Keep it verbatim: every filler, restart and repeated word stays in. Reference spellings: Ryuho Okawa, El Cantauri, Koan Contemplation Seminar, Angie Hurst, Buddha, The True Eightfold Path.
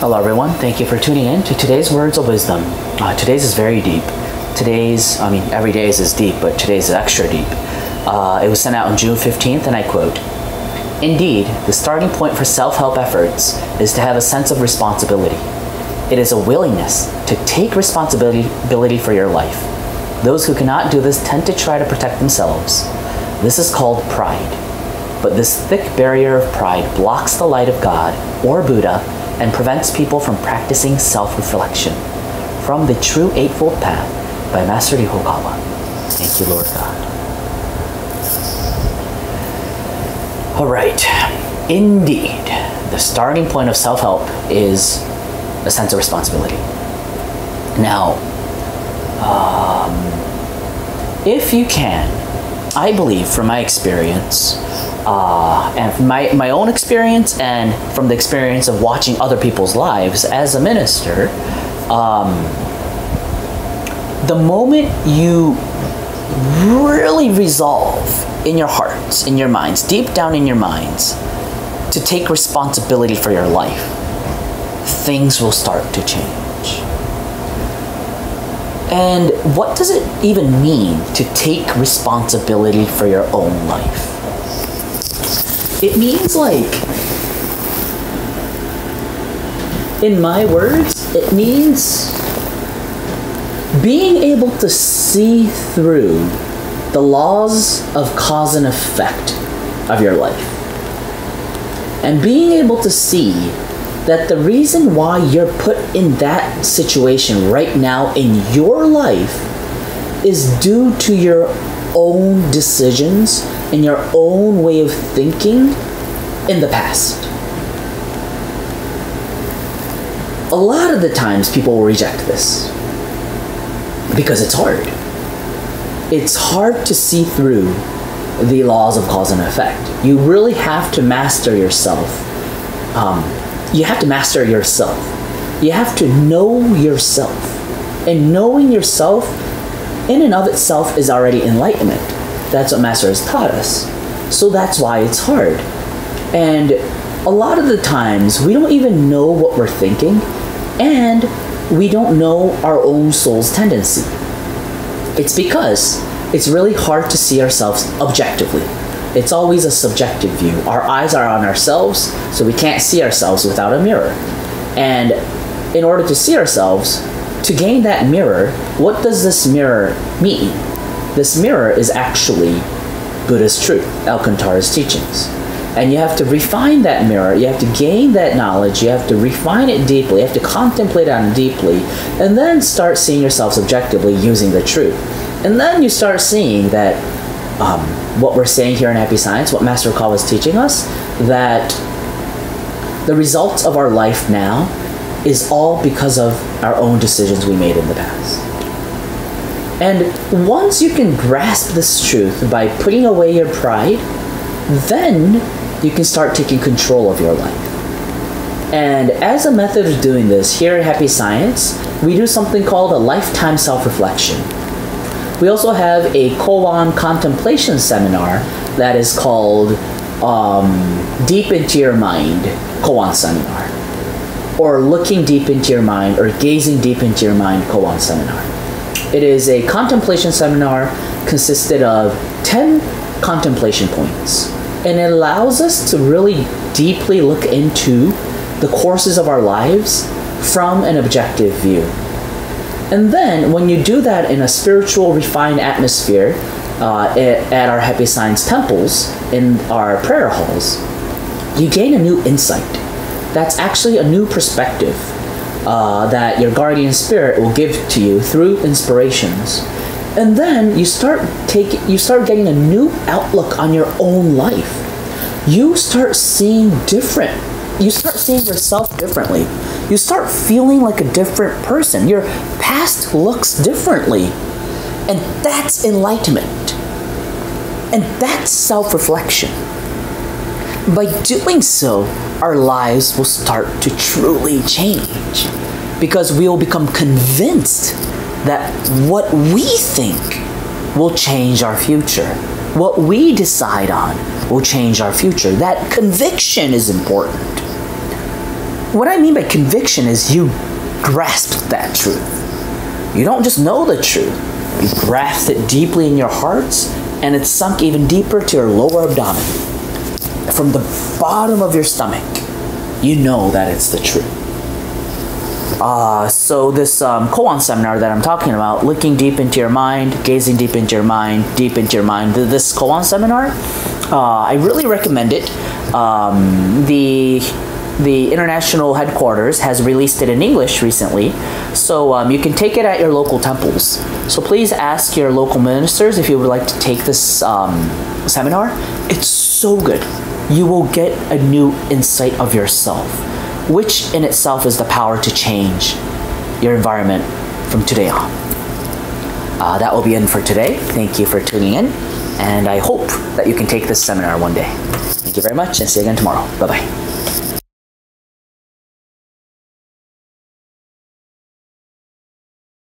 Hello everyone, thank you for tuning in to today's Words of Wisdom. Uh, today's is very deep. Today's, I mean every day's is deep, but today's is extra deep. Uh, it was sent out on June fifteenth and I quote, "Indeed, the starting point for self-help efforts is to have a sense of responsibility. It is a willingness to take responsibility for your life. Those who cannot do this tend to try to protect themselves. This is called pride. But this thick barrier of pride blocks the light of God or Buddha and prevents people from practicing self-reflection. From The True Eightfold Path by Master Ryuho Okawa." Thank you, Lord God. All right. Indeed, the starting point of self-help is a sense of responsibility. Now, um, if you can, I believe from my experience, Uh, and from my, my own experience and from the experience of watching other people's lives as a minister, um, the moment you really resolve in your hearts, in your minds, deep down in your minds, to take responsibility for your life, things will start to change. And what does it even mean to take responsibility for your own life? It means, like, in my words, it means being able to see through the laws of cause and effect of your life. And being able to see that the reason why you're put in that situation right now in your life is due to your own decisions and your own way of thinking in the past. A lot of the times people will reject this because it's hard. It's hard to see through the laws of cause and effect. You really have to master yourself. Um, you have to master yourself. You have to know yourself. And knowing yourself in and of itself is already enlightenment. That's what Master has taught us. So that's why it's hard. And a lot of the times, we don't even know what we're thinking, and we don't know our own soul's tendency. It's because it's really hard to see ourselves objectively. It's always a subjective view. Our eyes are on ourselves, so we can't see ourselves without a mirror. And in order to see ourselves, to gain that mirror, what does this mirror mean? This mirror is actually Buddha's truth, El Cantauri's teachings. And you have to refine that mirror. You have to gain that knowledge. You have to refine it deeply. You have to contemplate on it deeply. And then start seeing yourself subjectively using the truth. And then you start seeing that um, what we're saying here in Happy Science, what Master Okawa is teaching us, that the results of our life now is all because of our own decisions we made in the past. And once you can grasp this truth by putting away your pride, then you can start taking control of your life. And as a method of doing this, here at Happy Science, we do something called a lifetime self-reflection. We also have a Koan Contemplation Seminar that is called um, Deep Into Your Mind Koan Seminar, or Looking Deep Into Your Mind, or Gazing Deep Into Your Mind Koan Seminar. It is a contemplation seminar consisted of ten contemplation points, and it allows us to really deeply look into the courses of our lives from an objective view. And then when you do that in a spiritual refined atmosphere uh, at our Happy Science temples, in our prayer halls, you gain a new insight. That's actually a new perspective Uh, that your guardian spirit will give to you through inspirations. And then you start taking, you start getting a new outlook on your own life. You start seeing different. You start seeing yourself differently. You start feeling like a different person. Your past looks differently. And that's enlightenment. And that's self-reflection. By doing so, our lives will start to truly change, because we will become convinced that what we think will change our future. What we decide on will change our future. That conviction is important. What I mean by conviction is you grasp that truth. You don't just know the truth. You grasp it deeply in your hearts, and it's sunk even deeper to your lower abdomen. From the bottom of your stomach, you know that it's the truth. Uh, so this um, Koan seminar that I'm talking about, looking deep into your mind, gazing deep into your mind, deep into your mind, this Koan seminar, uh, I really recommend it. Um, the the international headquarters has released it in English recently, so um, you can take it at your local temples. So please ask your local ministers if you would like to take this um, seminar. It's so good. You will get a new insight of yourself, which in itself is the power to change your environment from today on. Uh, that will be it for today. Thank you for tuning in, and I hope that you can take this seminar one day. Thank you very much, and see you again tomorrow. Bye-bye.